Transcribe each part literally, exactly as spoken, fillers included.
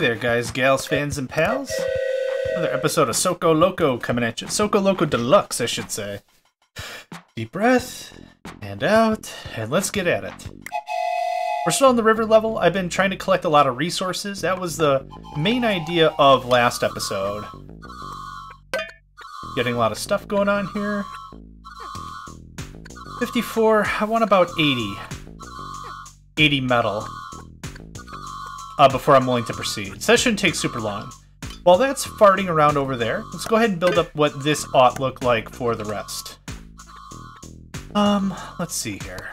there, guys, gals, fans, and pals. Another episode of Soko Loco coming at you. Soko Loco Deluxe, I should say. Deep breath, and out, and let's get at it. We're still on the river level. I've been trying to collect a lot of resources. That was the main idea of last episode. Getting a lot of stuff going on here. fifty-four, I want about eighty. eighty metal. Uh, before I'm willing to proceed. So that shouldn't take super long. While that's farting around over there, let's go ahead and build up what this ought look like for the rest. Um, let's see here.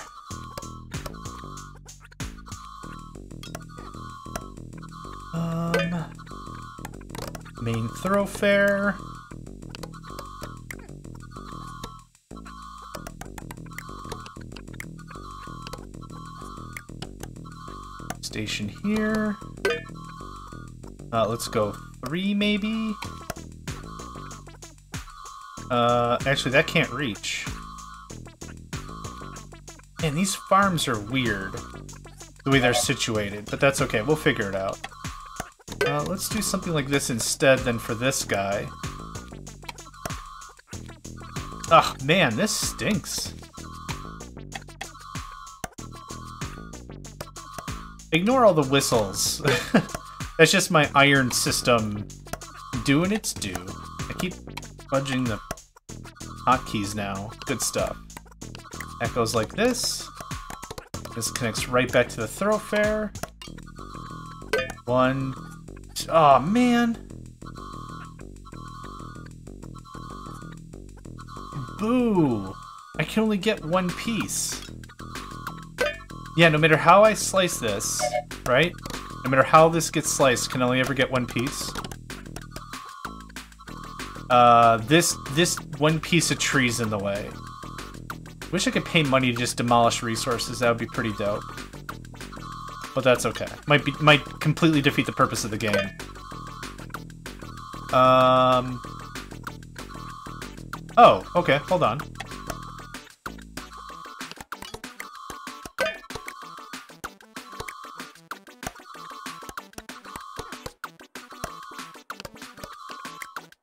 Um, main thoroughfare. Station here. Uh, let's go three, maybe? Uh, actually, that can't reach. Man, these farms are weird, the way they're situated, but that's okay. We'll figure it out. Uh, let's do something like this instead than for this guy. Ugh, man, this stinks. Ignore all the whistles. That's just my iron system doing its due. I keep fudging the hotkeys now. Good stuff. That goes like this. This connects right back to the thoroughfare. One. Oh, man. Boo. I can only get one piece. Yeah, no matter how I slice this, right? No matter how this gets sliced, can I only ever get one piece? Uh, this this one piece of tree's in the way. Wish I could pay money to just demolish resources. That would be pretty dope. But that's okay. Might be might completely defeat the purpose of the game. Um. Oh, okay. Hold on.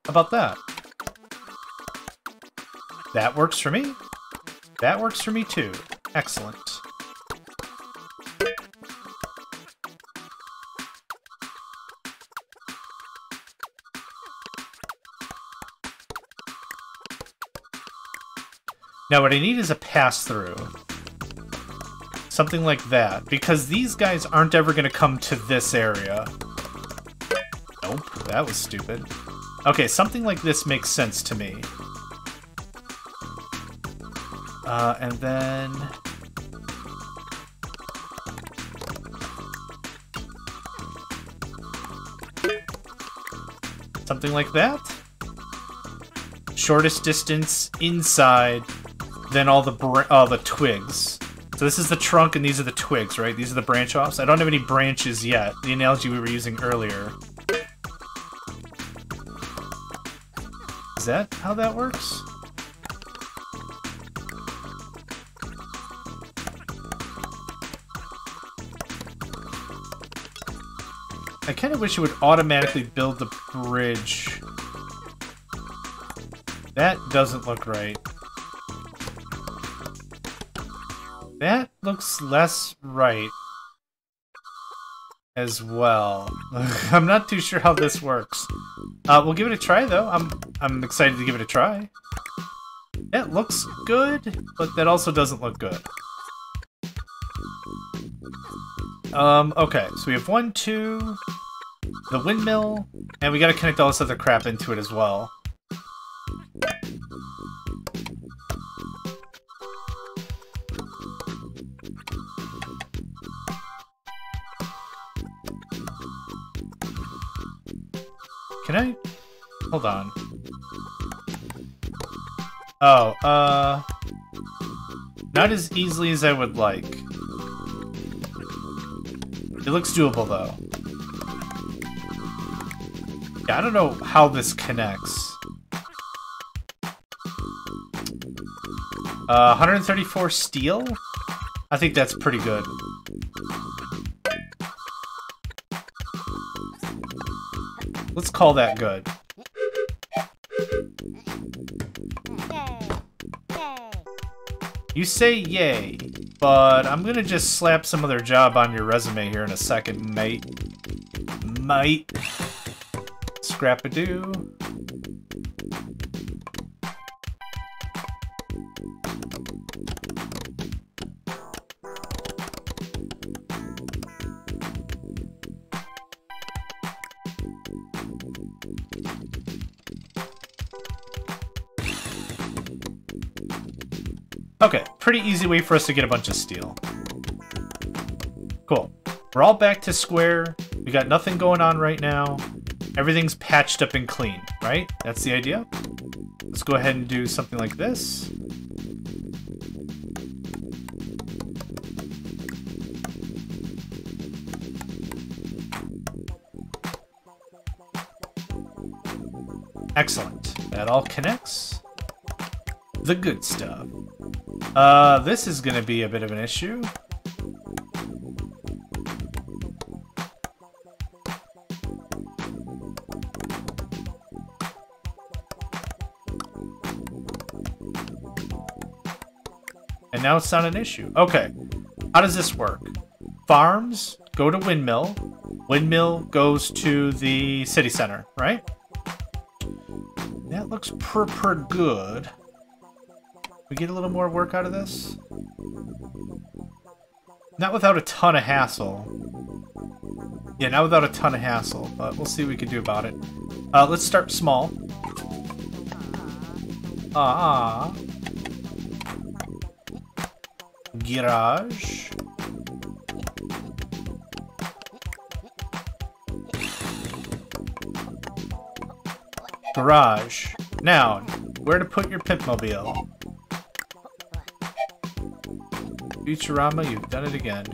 About that. That works for me. That works for me too. Excellent. Now what I need is a pass-through. Something like that. Because these guys aren't ever going to come to this area. Nope. That was stupid. Okay, something like this makes sense to me. Uh, and then... something like that? Shortest distance inside, then all the br all the twigs. So this is the trunk and these are the twigs, right? These are the branch offs. I don't have any branches yet, the analogy we were using earlier. Is that how that works? I kind of wish it would automatically build the bridge. That doesn't look right. That looks less right as well. I'm not too sure how this works. Uh, we'll give it a try, though. I'm I'm excited to give it a try. That looks good, but that also doesn't look good. Um, okay, so we have one, two, the windmill, and we gotta connect all this other crap into it as well. Can I? Hold on. Oh, uh... not as easily as I would like. It looks doable, though. Yeah, I don't know how this connects. Uh, one hundred thirty-four steel? I think that's pretty good. Let's call that good. You say yay, but I'm gonna just slap some other job on your resume here in a second, mate. Mate. Scrap-a-doo. Okay, pretty easy way for us to get a bunch of steel. Cool. We're all back to square. We got nothing going on right now. Everything's patched up and clean, right? That's the idea. Let's go ahead and do something like this. Excellent. That all connects. The good stuff. Uh, this is gonna be a bit of an issue. And now it's not an issue. Okay, how does this work? Farms go to windmill. Windmill goes to the city center, right? That looks per per good. We get a little more work out of this? Not without a ton of hassle. Yeah, not without a ton of hassle, but we'll see what we can do about it. Uh, let's start small. Ah. Garage. Garage. Now, where to put your Pimp-mobile? Futurama, you've done it again.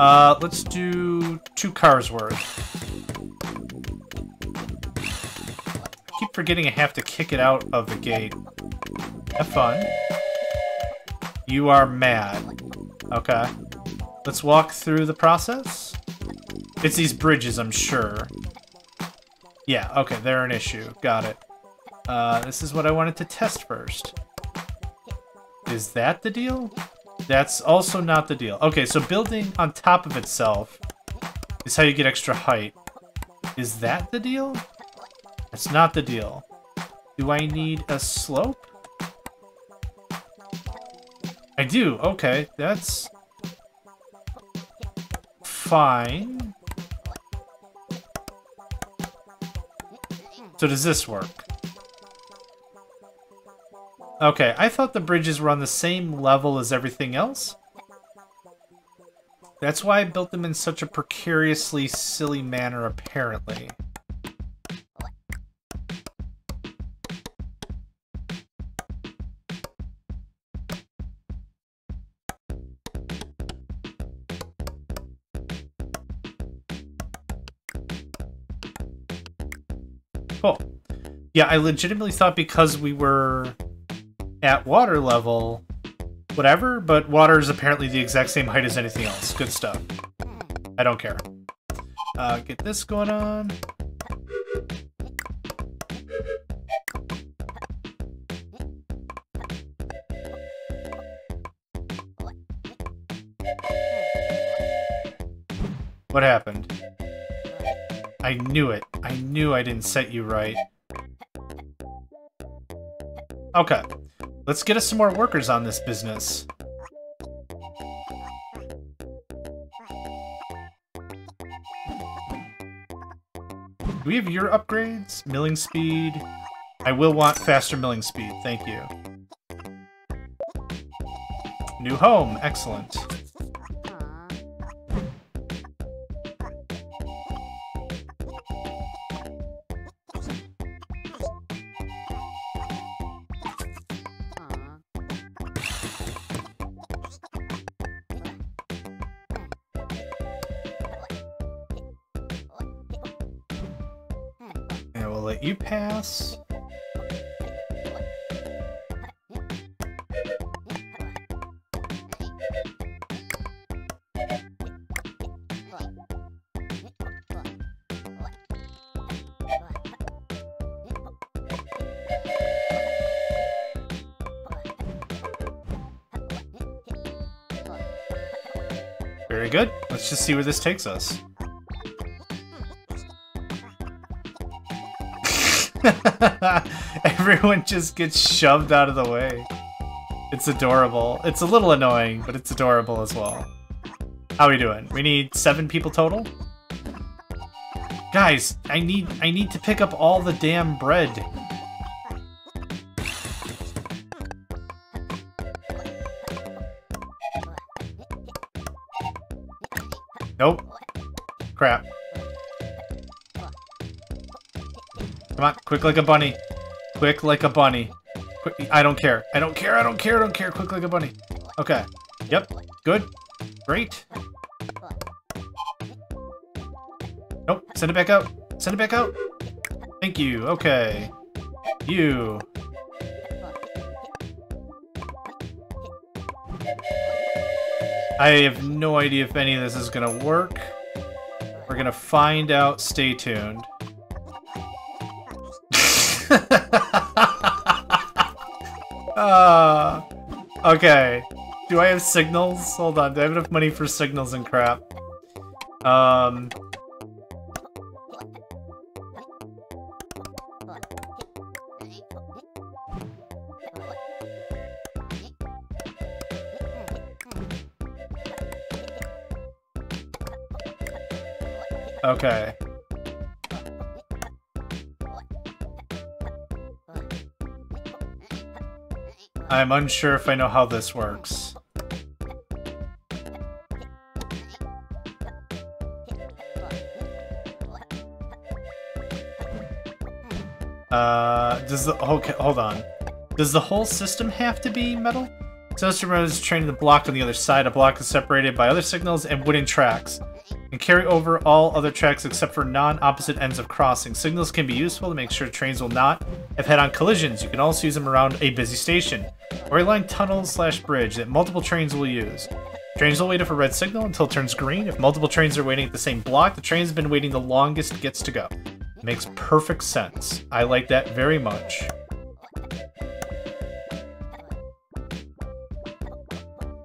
Uh, let's do two cars worth. Keep forgetting I have to kick it out of the gate. Have fun. You are mad. Okay. Let's walk through the process. It's these bridges, I'm sure. Yeah, okay, they're an issue. Got it. Uh, this is what I wanted to test first. Is that the deal? That's also not the deal. Okay, so building on top of itself is how you get extra height. Is that the deal? That's not the deal. Do I need a slope? I do. Okay, that's fine. So does this work? Okay, I thought the bridges were on the same level as everything else. That's why I built them in such a precariously silly manner, apparently. Cool. Yeah, I legitimately thought because we were at water level, whatever, but water is apparently the exact same height as anything else. Good stuff. I don't care. Uh, get this going on. What happened? I knew it. I knew I didn't set you right. Okay. Let's get us some more workers on this business. Do we have your upgrades? Milling speed. I will want faster milling speed. Thank you. New home. Excellent. Pass. Very good. Let's just see where this takes us. Everyone just gets shoved out of the way. It's adorable. It's a little annoying, but it's adorable as well. How we doing? We need seven people total? Guys, I need I need to pick up all the damn bread. Nope. Crap. Come on, quick like a bunny. Quick like a bunny. Quick, I don't care. I don't care. I don't care. I don't care. Quick like a bunny. Okay. Yep. Good. Great. Nope. Send it back out. Send it back out. Thank you. Okay. You. I have no idea if any of this is gonna work. We're gonna find out. Stay tuned. uh, okay. Do I have signals? Hold on. Do I have enough money for signals and crap? Um... Okay. I'm unsure if I know how this works. Uh, does the... Okay, hold on. Does the whole system have to be metal? So this is training the block on the other side. A block is separated by other signals and wooden tracks, and carry over all other tracks except for non-opposite ends of crossing. Signals can be useful to make sure trains will not have head-on collisions. You can also use them around a busy station, or along tunnels slash bridge that multiple trains will use. Trains will wait for a red signal until it turns green. If multiple trains are waiting at the same block, the train's been waiting the longest gets to go. It makes perfect sense. I like that very much.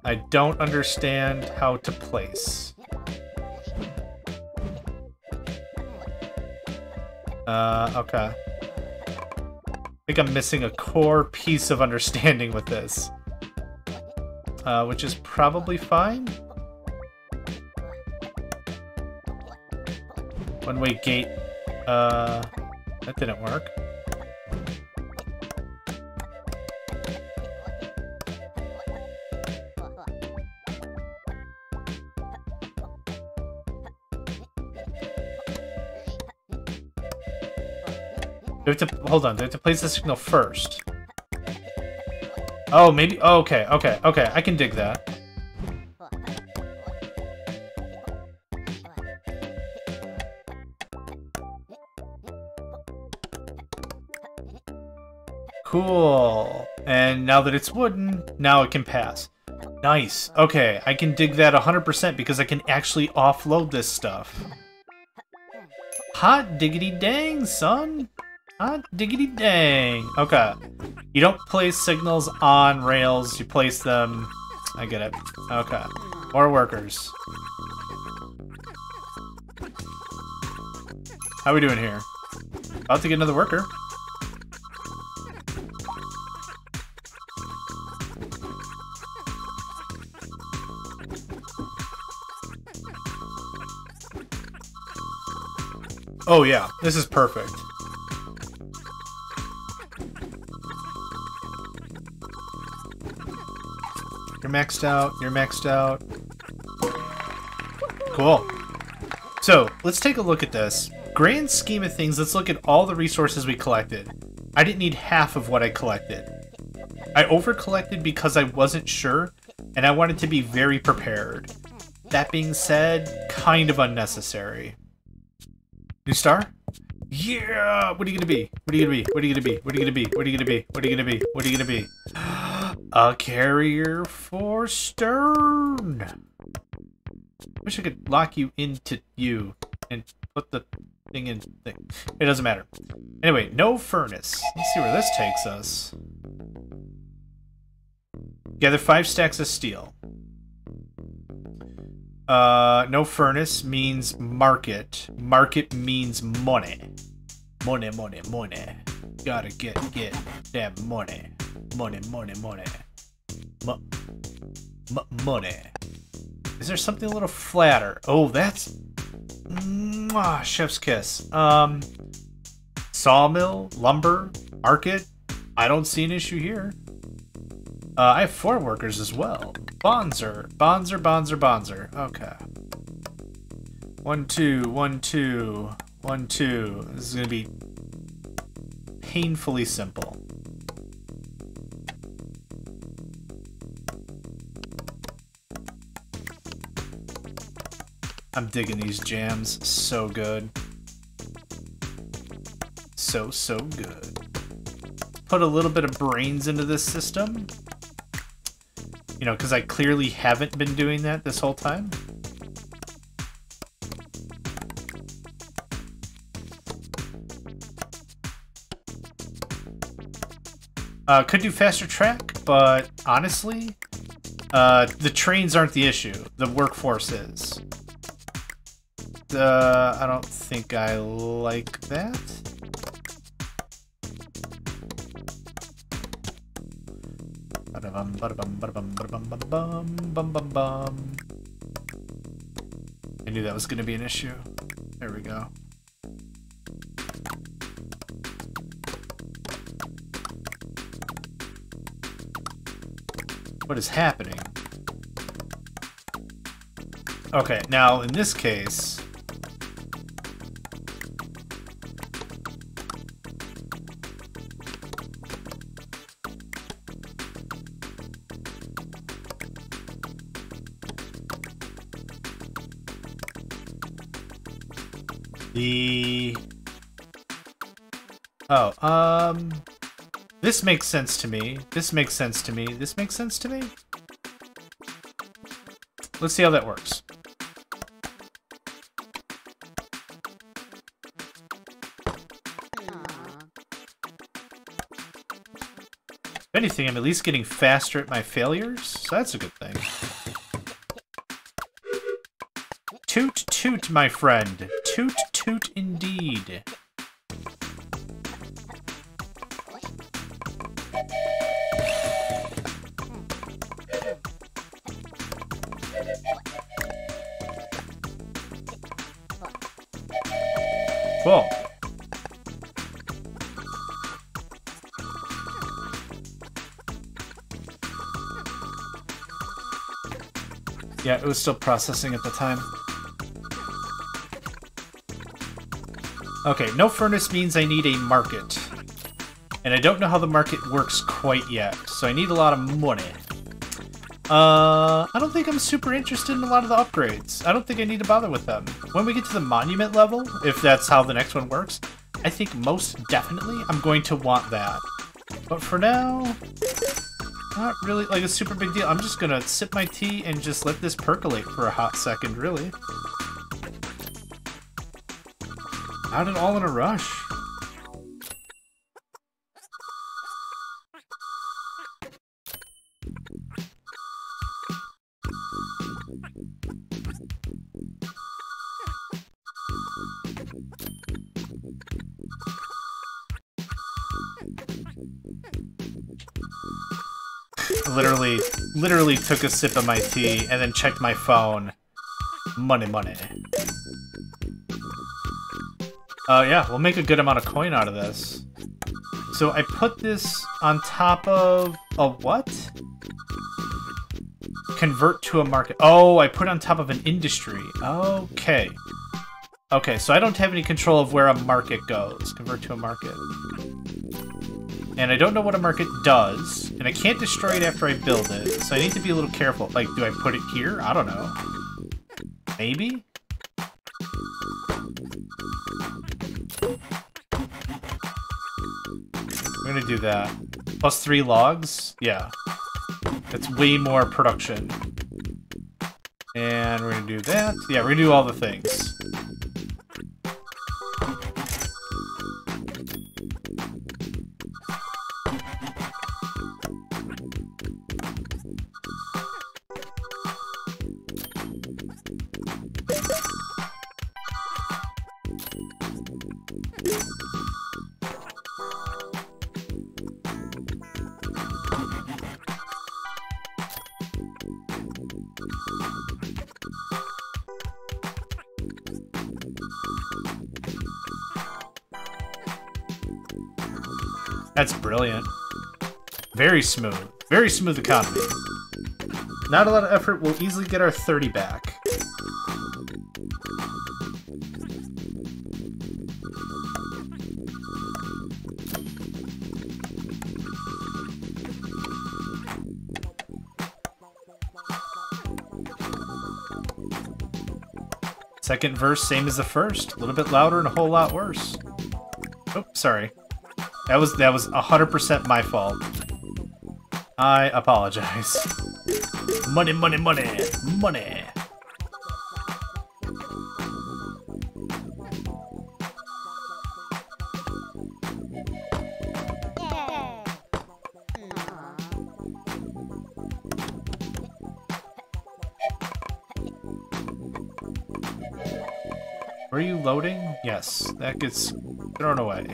I don't understand how to place. Uh, okay. I think I'm missing a core piece of understanding with this. Uh, which is probably fine. One-way gate. Uh, that didn't work. Do I have to, hold on, do I have to place the signal first? Oh, maybe, oh, okay, okay, okay, I can dig that. Cool. And now that it's wooden, now it can pass. Nice. Okay, I can dig that one hundred percent because I can actually offload this stuff. Hot diggity dang, son. Hot diggity dang. Okay. You don't place signals on rails, you place them... I get it. Okay. More workers. How we doing here? About to get another worker. Oh yeah, this is perfect. Maxed out, you're maxed out. Cool. So, let's take a look at this. Grand scheme of things, let's look at all the resources we collected. I didn't need half of what I collected. I over-collected because I wasn't sure, and I wanted to be very prepared. That being said, kind of unnecessary. New star? Yeah! What are you gonna be? What are you gonna be? What are you gonna be? What are you gonna be? What are you gonna be? What are you gonna be? What are you gonna be? A carrier for stern. Wish I could lock you into you and put the thing in thing. It doesn't matter. Anyway, no furnace. Let's see where this takes us. Gather five stacks of steel. Uh, no furnace means market. Market means money. Money, money, money. Gotta get, get that money. Money, money, money. Mo money. Is there something a little flatter? Oh, that's... Mwah, chef's kiss. Um, sawmill, lumber, market. I don't see an issue here. Uh, I have four workers as well. Bonzer, bonzer, bonzer, bonzer. Okay. One, two, one, two, one, two. This is gonna be painfully simple. I'm digging these jams. So good. So, so good. Put a little bit of brains into this system. You know, because I clearly haven't been doing that this whole time. Uh, could do faster track, but honestly, uh, the trains aren't the issue. The workforce is. Uh, I don't think I like that. Ba-da-bum, ba-da-bum, ba-da-bum, ba-da-bum, ba-da-bum, bum, bum, bum. I knew that was going to be an issue. There we go. What is happening? Okay, now in this case... The... Oh, um... This makes sense to me. This makes sense to me. This makes sense to me? Let's see how that works. If anything, I'm at least getting faster at my failures, so that's a good thing. Toot toot, my friend. Toot toot indeed. Cool. Yeah, it was still processing at the time. Okay, no furnace means I need a market. And I don't know how the market works quite yet, so I need a lot of money. Uh, I don't think I'm super interested in a lot of the upgrades. I don't think I need to bother with them. When we get to the monument level, if that's how the next one works, I think most definitely I'm going to want that. But for now, not really like a super big deal. I'm just gonna sip my tea and just let this percolate for a hot second, really. Not at all in a rush. Literally, literally took a sip of my tea and then checked my phone. Money, money. Oh, uh, yeah, we'll make a good amount of coin out of this. So I put this on top of a what? Convert to a market. Oh, I put it on top of an industry. Okay. Okay, so I don't have any control of where a market goes. Convert to a market. And I don't know what a market does. And I can't destroy it after I build it. So I need to be a little careful. Like, do I put it here? I don't know. Maybe? I'm gonna do that. Plus three logs? Yeah. That's way more production. And we're gonna do that. Yeah, we're gonna do all the things. That's brilliant. Very smooth. Very smooth economy. Not a lot of effort. We'll easily get our thirty back. Second verse, same as the first. A little bit louder and a whole lot worse. Oh, sorry. That was that was one hundred percent my fault. I apologize. Money, money, money, money. Are you loading? Yes, that gets thrown away.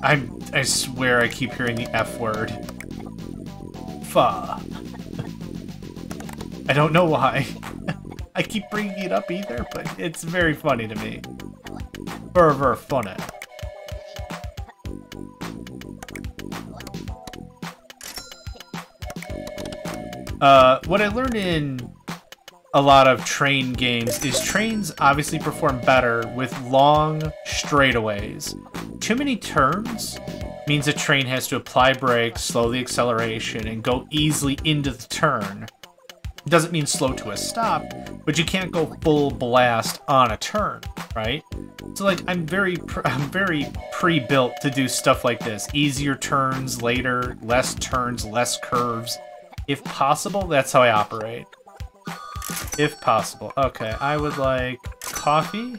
I'm, I swear I keep hearing the F word. Fuh. I don't know why. I keep bringing it up either, but it's very funny to me. Ver, ver, funny. Uh, what I learned in a lot of train games is trains obviously perform better with long straightaways. Too many turns means a train has to apply brakes, slow the acceleration, and go easily into the turn. It doesn't mean slow to a stop, but you can't go full blast on a turn, right? So like, I'm very, pr I'm very pre-built to do stuff like this. Easier turns later, less turns, less curves. If possible, that's how I operate. If possible. Okay, I would like coffee.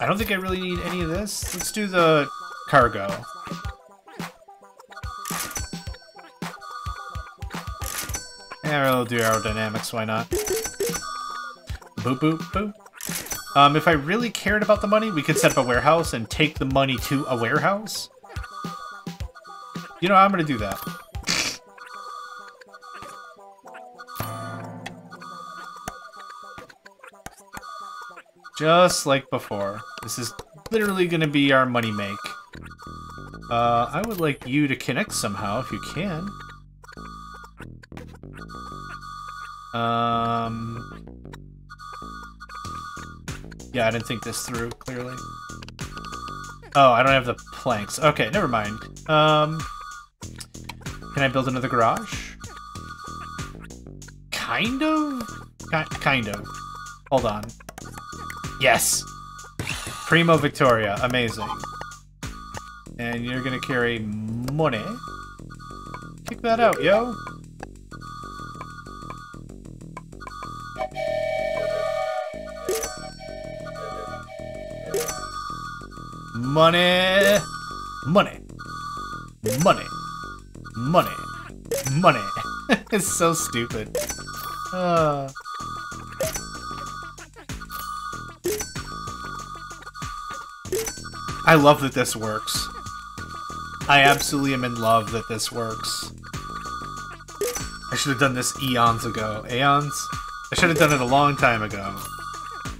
I don't think I really need any of this. Let's do the cargo. Yeah, we'll do aerodynamics, why not? Boop, boop, boop. Um, if I really cared about the money, we could set up a warehouse and take the money to a warehouse. You know, I'm gonna do that. Just like before. This is literally going to be our money make. Uh, I would like you to connect somehow, if you can. Um, yeah, I didn't think this through, clearly. Oh, I don't have the planks. Okay, never mind. Um, can I build another garage? Kind of? Ki- kind of. Hold on. Yes! Primo Victoria. Amazing. And you're gonna carry money. Kick that out, yo! Money! Money! Money! Money! Money! It's so stupid. Uh... I love that this works. I absolutely am in love that this works. I should have done this eons ago. Aeons? I should have done it a long time ago.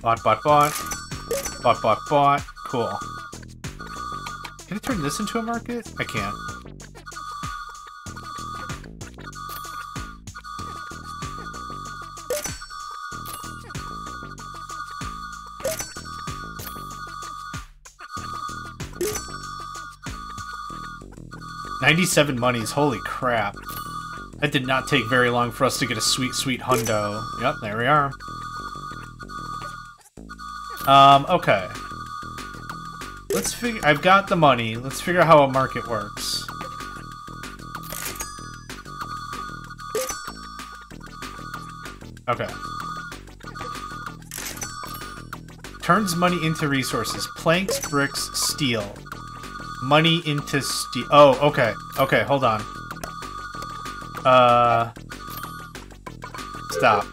Bot, bot, bot. Bot, bot, bot. Cool. Can I turn this into a market? I can't. ninety-seven monies, holy crap. That did not take very long for us to get a sweet, sweet hundo. Yep, there we are. Um, okay. Let's figure... I've got the money. Let's figure out how a market works. Okay. Turns money into resources. Planks, bricks, steel. Money into steel. Oh, okay. Okay, hold on. Uh, Stop.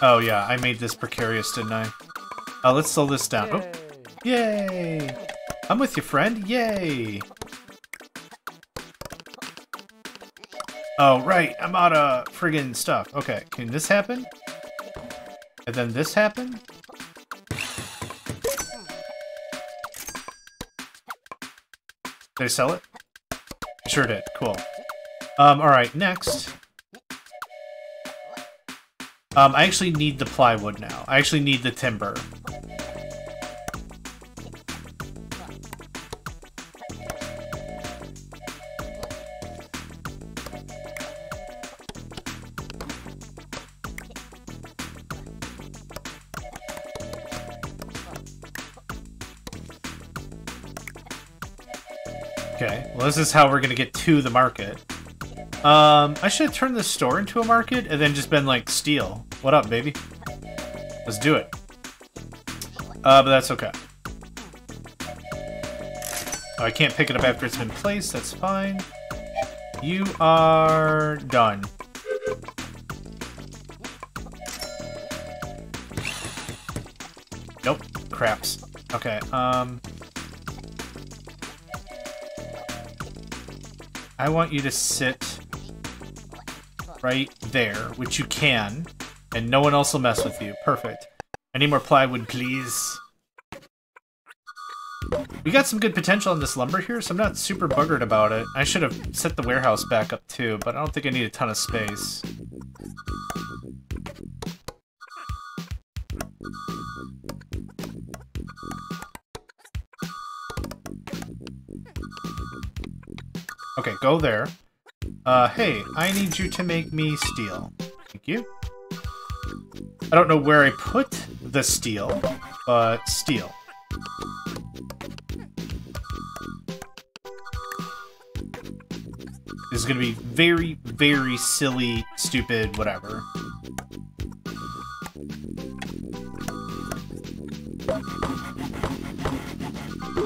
Oh yeah, I made this precarious, didn't I? Uh, let's slow this down. Oh. Yay! I'm with you, friend. Yay! Oh, right. I'm out of friggin' stuff. Okay, can this happen? And then this happen? Did I sell it? I sure did. Cool. Um, alright, next. Um, I actually need the plywood now. I actually need the timber. Okay, well this is how we're gonna get to the market. Um, I should have turned this store into a market and then just been like, steal. What up, baby? Let's do it. Uh, but that's okay. Oh, I can't pick it up after it's been placed, that's fine. You are done. Nope, craps. Okay, um... I want you to sit right there, which you can, and no one else will mess with you. Perfect. I need more plywood, please. We got some good potential on this lumber here, so I'm not super buggered about it. I should have set the warehouse back up too, but I don't think I need a ton of space. Okay, go there. Uh, hey, I need you to make me steel. Thank you. I don't know where I put the steel, but steel. This is gonna be very, very silly, stupid, whatever.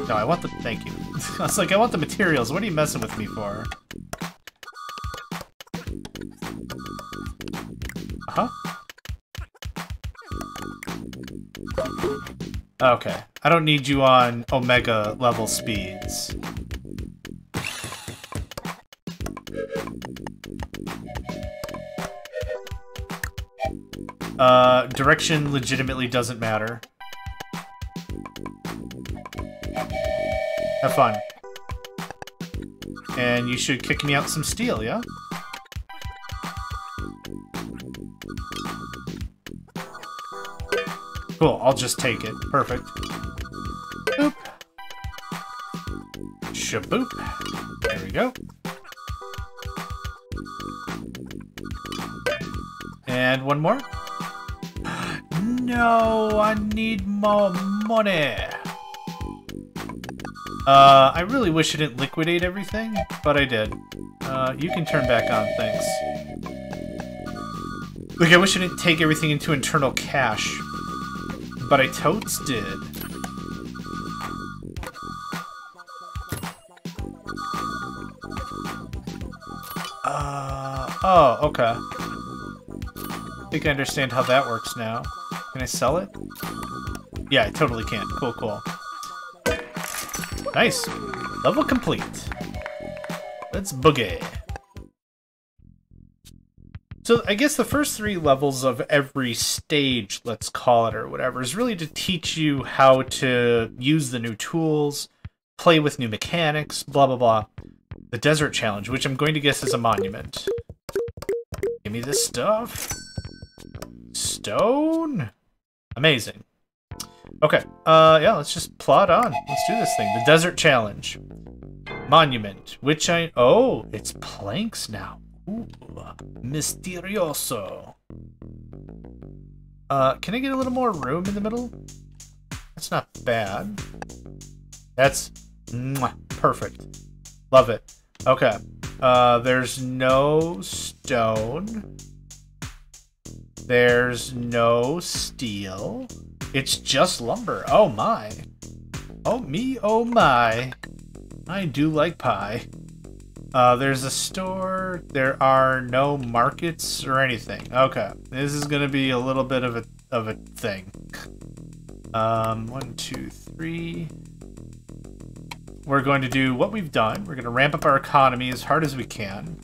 No, I want the... Thank you. I was like, I want the materials. What are you messing with me for? Uh-huh. Okay. I don't need you on Omega level speeds. Uh, direction legitimately doesn't matter. Have fun. And you should kick me out some steel, yeah? Cool, I'll just take it. Perfect. Boop. Shaboop. There we go. And one more. No, I need more money. Uh, I really wish I didn't liquidate everything, but I did. Uh, you can turn back on things. Like, I wish I didn't take everything into internal cash, but I totes did. Uh, oh, okay. I think I understand how that works now. Can I sell it? Yeah, I totally can. Cool, cool. Nice. Level complete. Let's boogie. So I guess the first three levels of every stage, let's call it, or whatever, is really to teach you how to use the new tools, play with new mechanics, blah, blah, blah. The desert challenge, which I'm going to guess is a monument. Give me this stuff. Stone. Amazing. Okay, uh, yeah, let's just plod on. Let's do this thing. The Desert Challenge. Monument, which I... Oh, it's planks now. Ooh, misterioso. Uh, can I get a little more room in the middle? That's not bad. That's mwah, perfect. Love it. Okay, uh, there's no stone. There's no steel. It's just lumber. Oh my. Oh me, oh my. I do like pie. Uh, there's a store. There are no markets or anything. Okay, this is gonna be a little bit of a of a thing. Um, one, two, three. We're going to do what we've done. We're gonna ramp up our economy as hard as we can.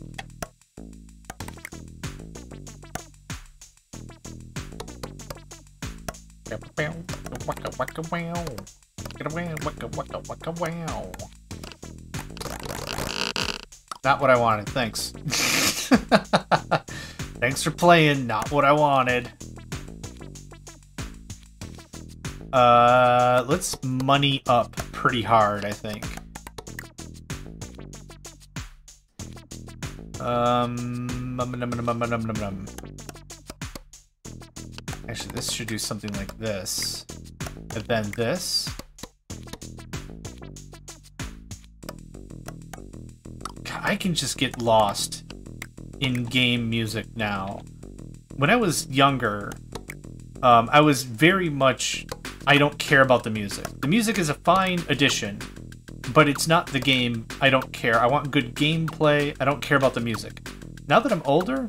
Not what I wanted, thanks. Thanks for playing, not what I wanted. Uh, let's money up pretty hard, I think. Um, num num num num num num. Actually, this should do something like this. And then this. I can just get lost in game music now. When I was younger, um, I was very much, I don't care about the music. The music is a fine addition, but it's not the game. I don't care. I want good gameplay. I don't care about the music. Now that I'm older,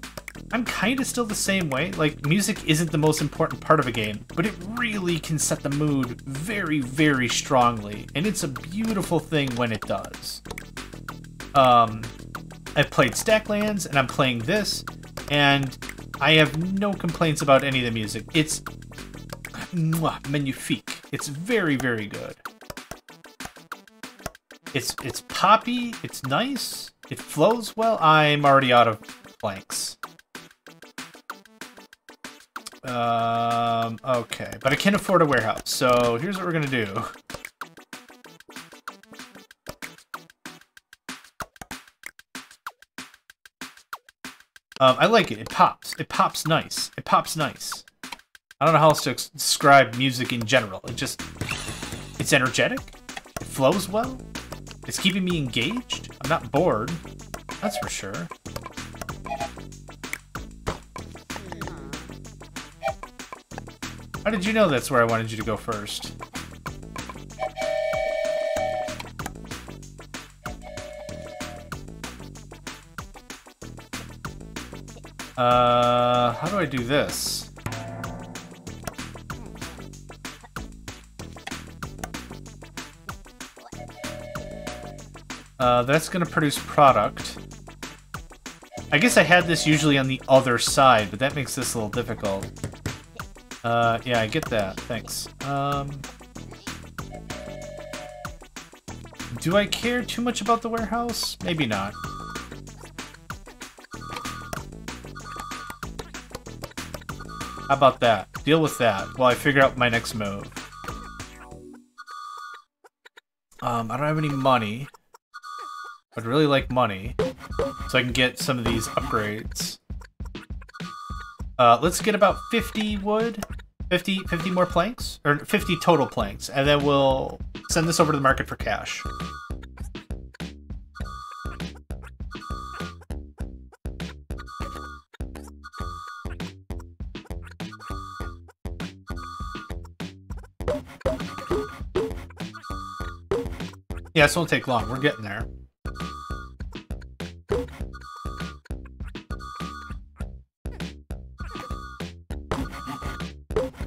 I'm kind of still the same way. Like, music isn't the most important part of a game, but it really can set the mood very, very strongly. And it's a beautiful thing when it does. Um, I've played Stacklands, and I'm playing this, and I have no complaints about any of the music. It's mwah, magnifique. It's very, very good. It's it's poppy. It's nice. It flows well. I'm already out of blanks. Um, okay, but I can't afford a warehouse, so here's what we're gonna do. Um, I like it. It pops. It pops nice. It pops nice. I don't know how else to describe music in general. It just... It's energetic. It flows well. It's keeping me engaged. I'm not bored. That's for sure. How did you know that's where I wanted you to go first? Uh, how do I do this? Uh, that's gonna produce product. I guess I had this usually on the other side, but that makes this a little difficult. Uh, yeah, I get that. Thanks. Um, do I care too much about the warehouse? Maybe not. How about that? Deal with that while I figure out my next move. Um, I don't have any money. I'd really like money, so I can get some of these upgrades. Uh, let's get about fifty wood. fifty, fifty more planks? Or fifty total planks. And then we'll send this over to the market for cash. Yeah, this won't take long. We're getting there.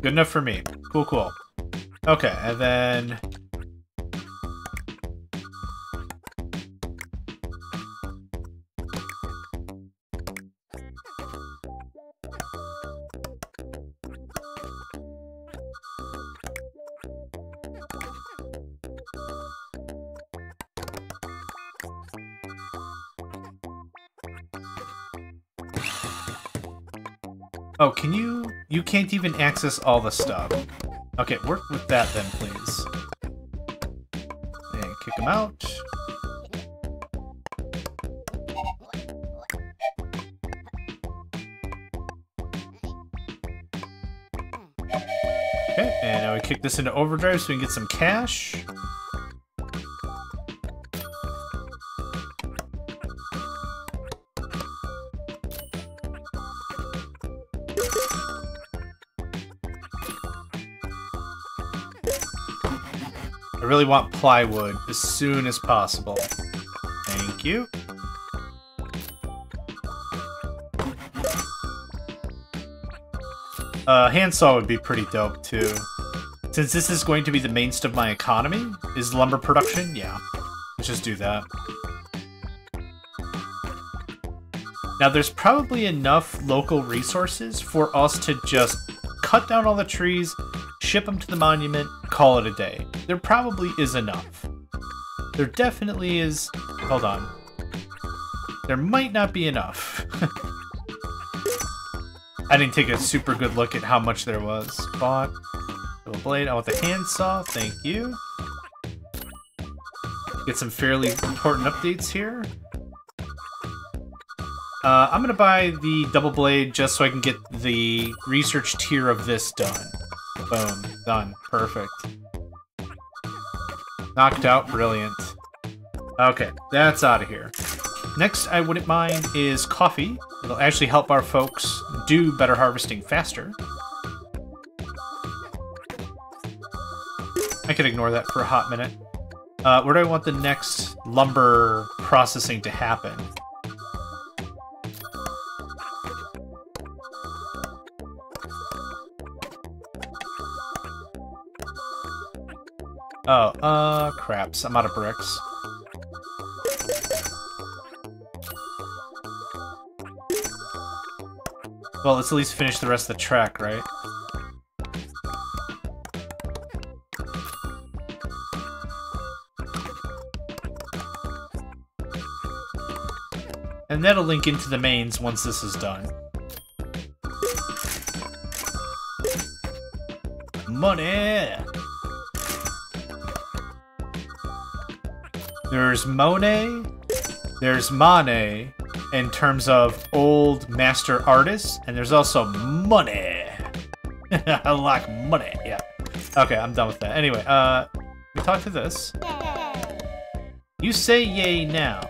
Good enough for me. Cool, cool. Okay, and then... Oh, can you... You can't even access all the stuff. Okay, work with that then, please. And kick him out. Okay, and now we kick this into overdrive so we can get some cash. I really want plywood as soon as possible. Thank you. Uh, handsaw would be pretty dope, too. Since this is going to be the mainstay of my economy, is lumber production? Yeah. Let's just do that. Now, there's probably enough local resources for us to just cut down all the trees, ship them to the monument, call it a day. There probably is enough. There definitely is... Hold on. There might not be enough. I didn't take a super good look at how much there was. Bought a blade. I want the handsaw. Thank you. Get some fairly important updates here. Uh, I'm going to buy the double blade just so I can get the research tier of this done. Boom. Done. Perfect. Knocked out. Brilliant. Okay. That's out of here. Next, I wouldn't mind, is coffee. It'll actually help our folks do better harvesting faster. I could ignore that for a hot minute. Uh, where do I want the next lumber processing to happen? Oh, uh, craps. I'm out of bricks. Well, let's at least finish the rest of the track, right? And that'll link into the mains once this is done. Money! There's Monet, there's Monet in terms of old master artists, and there's also money. I like money, yeah. Okay, I'm done with that. Anyway, uh, we talk to this. You say yay now.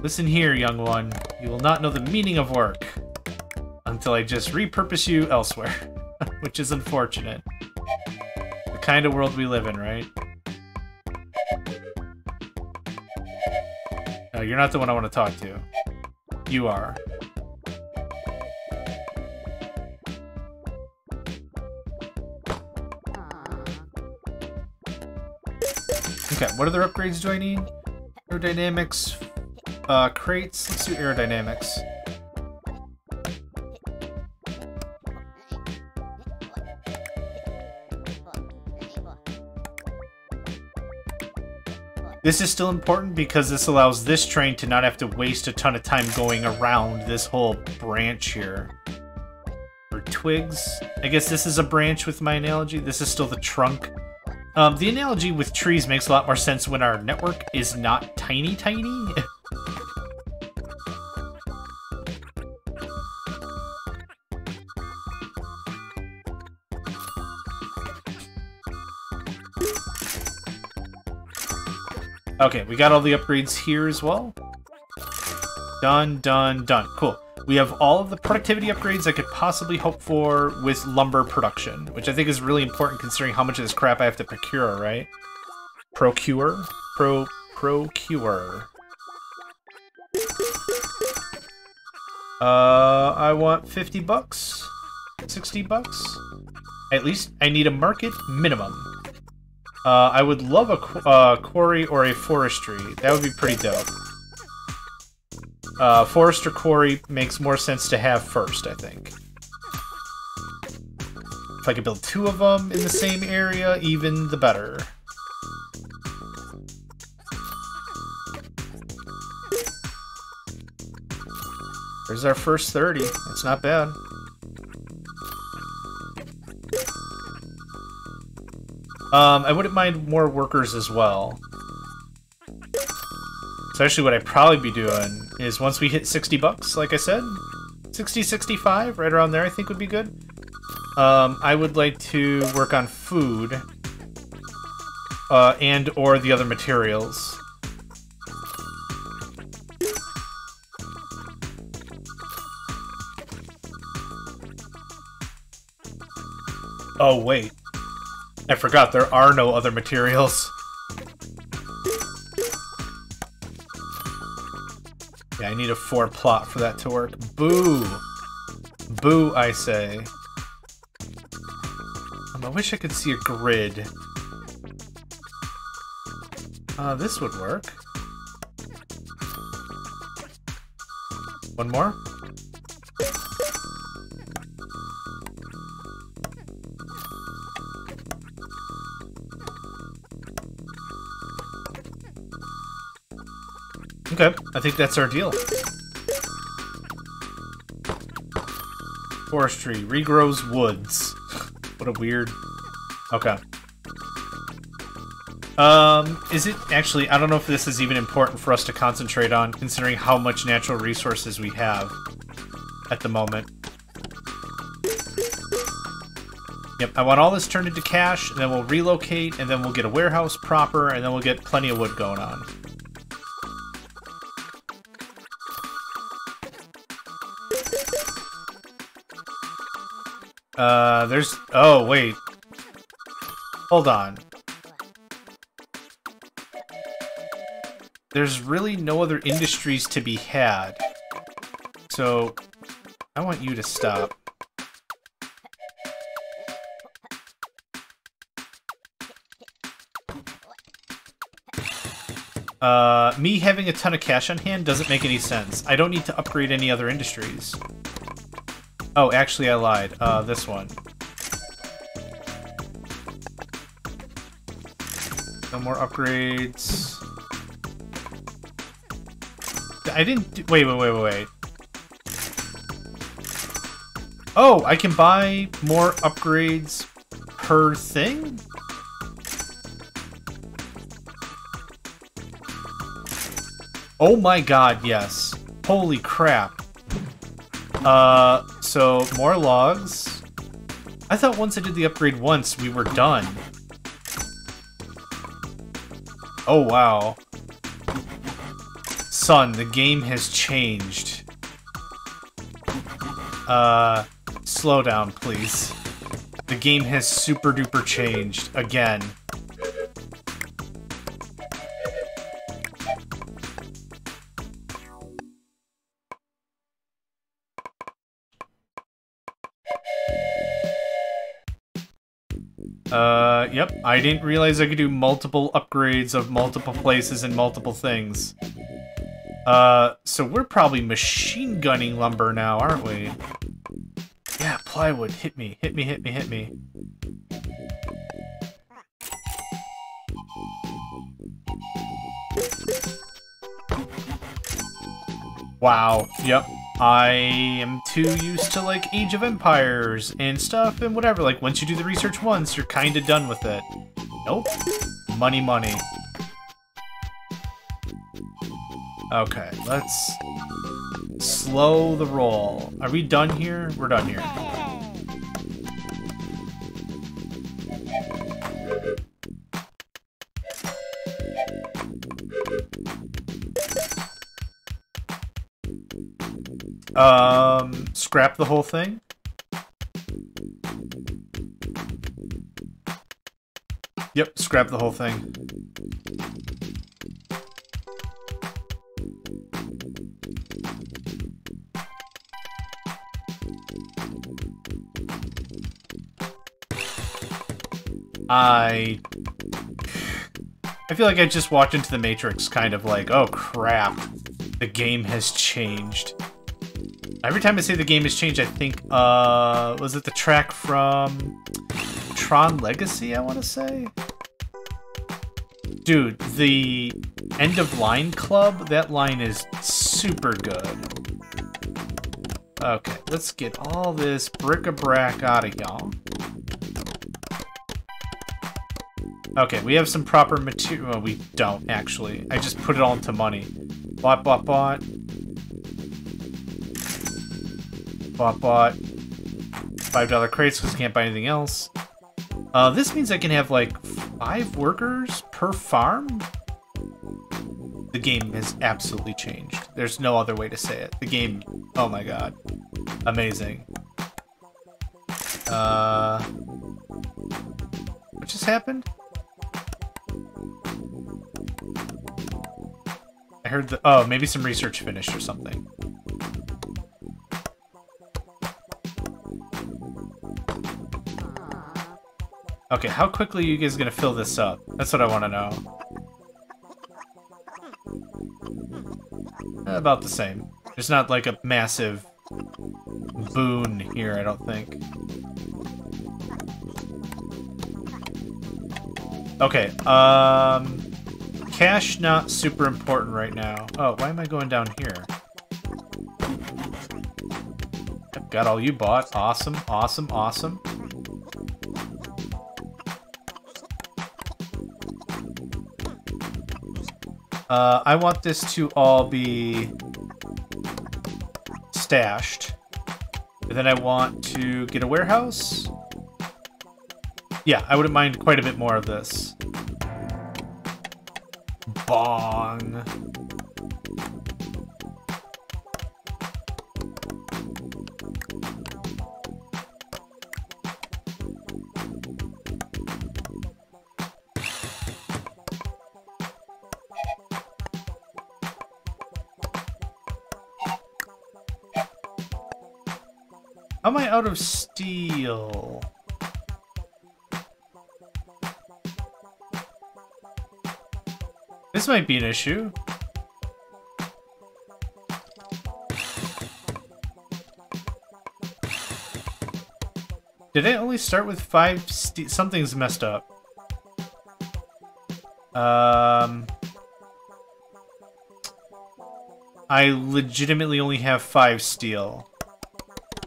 Listen here, young one. You will not know the meaning of work until I just repurpose you elsewhere, which is unfortunate. The kind of world we live in, right? No, you're not the one I want to talk to. You are. Okay, what other upgrades do I need? Aerodynamics, uh, crates. Let's do aerodynamics. This is still important because this allows this train to not have to waste a ton of time going around this whole branch here. Or twigs. I guess this is a branch with my analogy. This is still the trunk. Um, the analogy with trees makes a lot more sense when our network is not tiny, tiny. Okay, we got all the upgrades here as well. Done, done, done. Cool. We have all of the productivity upgrades I could possibly hope for with lumber production, which I think is really important considering how much of this crap I have to procure, right? Procure? Pro... Procure. Uh, I want fifty bucks? sixty bucks? At least I need a market minimum. Uh, I would love a qu uh, quarry or a forestry. That would be pretty dope. Uh, forest or quarry makes more sense to have first, I think. If I could build two of them in the same area, even the better. There's our first thirty. That's not bad. Um, I wouldn't mind more workers as well. So actually what I'd probably be doing is once we hit sixty bucks, like I said, sixty, sixty-five, right around there I think would be good. Um, I would like to work on food uh, and or the other materials. Oh, wait. I forgot, there are no other materials. Yeah, I need a four plot for that to work. Boo! Boo, I say. Um, I wish I could see a grid. Uh, this would work. One more. Okay, I think that's our deal. Forestry regrows woods. What a weird... Okay. Um, is it actually... I don't know if this is even important for us to concentrate on, considering how much natural resources we have at the moment. Yep, I want all this turned into cash, and then we'll relocate, and then we'll get a warehouse proper, and then we'll get plenty of wood going on. Uh, there's... Oh, wait. Hold on. There's really no other industries to be had. So, I want you to stop. Uh, me having a ton of cash on hand doesn't make any sense. I don't need to upgrade any other industries. Oh, actually, I lied. Uh, this one. No more upgrades. I didn't... Do wait, wait, wait, wait, wait. Oh, I can buy more upgrades per thing? Oh my god, yes. Holy crap. Uh... So, more logs. I thought once I did the upgrade once, we were done. Oh, wow. Son, the game has changed. Uh, slow down, please. The game has super duper changed again. Uh, yep. I didn't realize I could do multiple upgrades of multiple places and multiple things. Uh, so we're probably machine gunning lumber now, aren't we? Yeah, plywood. Hit me. Hit me, hit me, hit me. Wow. Yep. I am too used to, like, Age of Empires and stuff and whatever. Like, once you do the research once, you're kind of done with it. Nope. Money, money. Okay, let's slow the roll. Are we done here? We're done here. Um, scrap the whole thing? Yep, scrap the whole thing. I... I feel like I just walked into the Matrix, kind of like, oh crap, the game has changed. Every time I say the game has changed, I think, uh, was it the track from Tron Legacy, I want to say? Dude, the End of Line Club, that line is super good. Okay, let's get all this bric-a-brac out of y'all. Okay, we have some proper material. Well, we don't, actually. I just put it all into money. Bought, bought, bought. Bought, bought. five dollar crates because I can't buy anything else. Uh, this means I can have, like, five workers per farm? The game has absolutely changed. There's no other way to say it. The game... Oh my god. Amazing. Uh... What just happened? I heard the... Oh, maybe some research finished or something. Okay, how quickly are you guys gonna fill this up? That's what I want to know. About the same. There's not like a massive boon here, I don't think. Okay, um... cash not super important right now. Oh, why am I going down here? I've got all you bought. Awesome, awesome, awesome. Uh, I want this to all be stashed. And then I want to get a warehouse. Yeah, I wouldn't mind quite a bit more of this. Bong. How am I out of steel? This might be an issue. Did I only start with five steel? Something's messed up. Um, I legitimately only have five steel.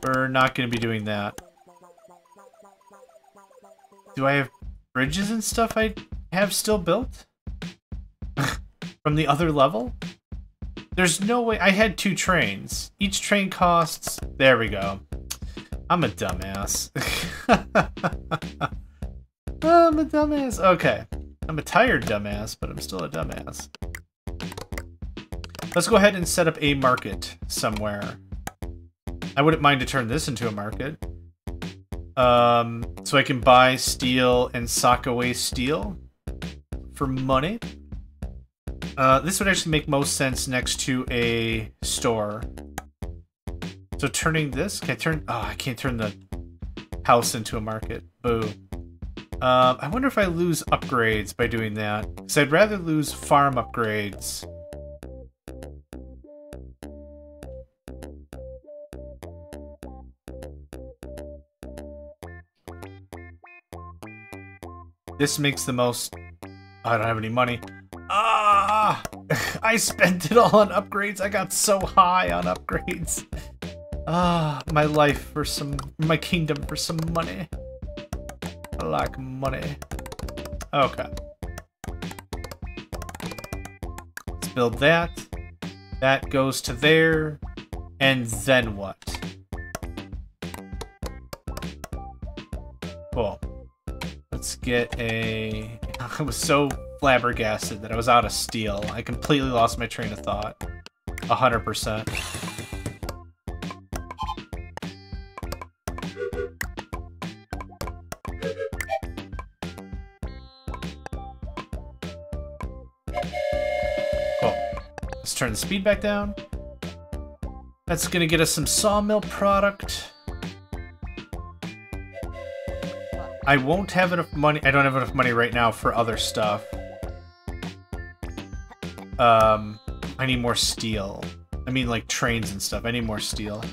We're not going to be doing that. Do I have bridges and stuff I have still built? From the other level? There's no way. I had two trains. Each train costs... There we go. I'm a dumbass. I'm a dumbass. Okay. I'm a tired dumbass, but I'm still a dumbass. Let's go ahead and set up a market somewhere. I wouldn't mind to turn this into a market. Um, so I can buy steel and sock away steel for money. Uh, this would actually make most sense next to a store. So turning this, can I turn? Oh, I can't turn the house into a market. Boo. Uh, I wonder if I lose upgrades by doing that. Because I'd rather lose farm upgrades. This makes the most... I don't have any money. Ah! I spent it all on upgrades. I got so high on upgrades. Ah, my life for some, my kingdom for some money. I like money. Okay. Let's build that. That goes to there. And then what? Cool. Let's get a... I was so... flabbergasted that I was out of steel. I completely lost my train of thought. A hundred percent. Cool. Let's turn the speed back down. That's gonna get us some sawmill product. I won't have enough money. I don't have enough money right now for other stuff. Um, I need more steel. I mean, like, trains and stuff. I need more steel.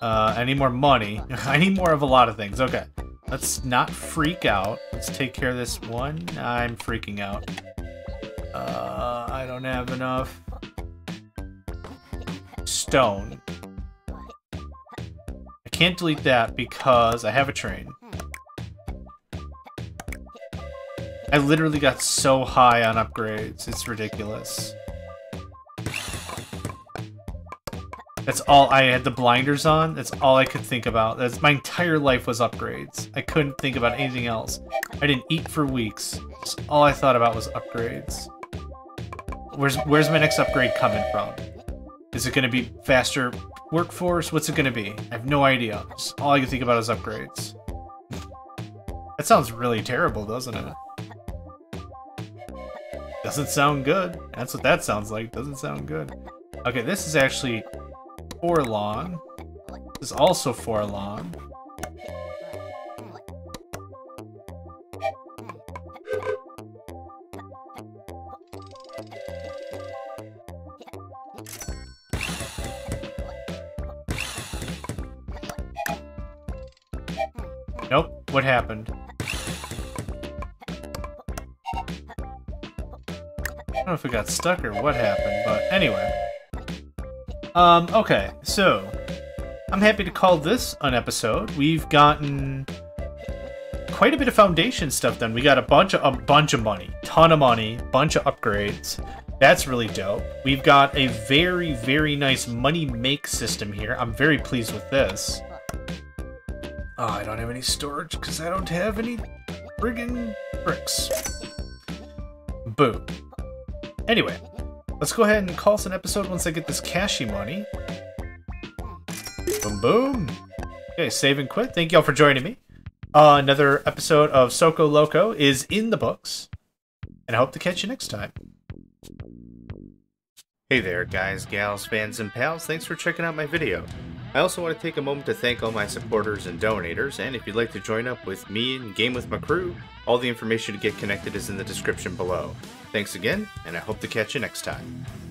Uh, I need more money. I need more of a lot of things. Okay. Let's not freak out. Let's take care of this one. I'm freaking out. Uh, I don't have enough... stone. I can't delete that because I have a train. I literally got so high on upgrades. It's ridiculous. That's all I had the blinders on. That's all I could think about. That's my entire life was upgrades. I couldn't think about anything else. I didn't eat for weeks. Just all I thought about was upgrades. Where's where's my next upgrade coming from? Is it going to be faster workforce? What's it going to be? I have no idea. Just all I could think about is upgrades. That sounds really terrible, doesn't it? Doesn't sound good. That's what that sounds like. Doesn't sound good. Okay, this is actually four long. This is also four long. Nope. What happened? I don't know if we got stuck or what happened, but anyway. Um, okay, so I'm happy to call this an episode. We've gotten quite a bit of foundation stuff done. We got a bunch of a bunch of money, ton of money, bunch of upgrades. That's really dope. We've got a very, very nice money make system here. I'm very pleased with this. Oh, I don't have any storage because I don't have any friggin' bricks. Boom. Anyway, let's go ahead and call this an episode once I get this cashy money. Boom, boom. Okay, save and quit. Thank y'all for joining me. Uh, another episode of Soko Loco is in the books, and I hope to catch you next time. Hey there guys, gals, fans, and pals, thanks for checking out my video. I also want to take a moment to thank all my supporters and donators, and if you'd like to join up with me and game with my crew, all the information to get connected is in the description below. Thanks again, and I hope to catch you next time.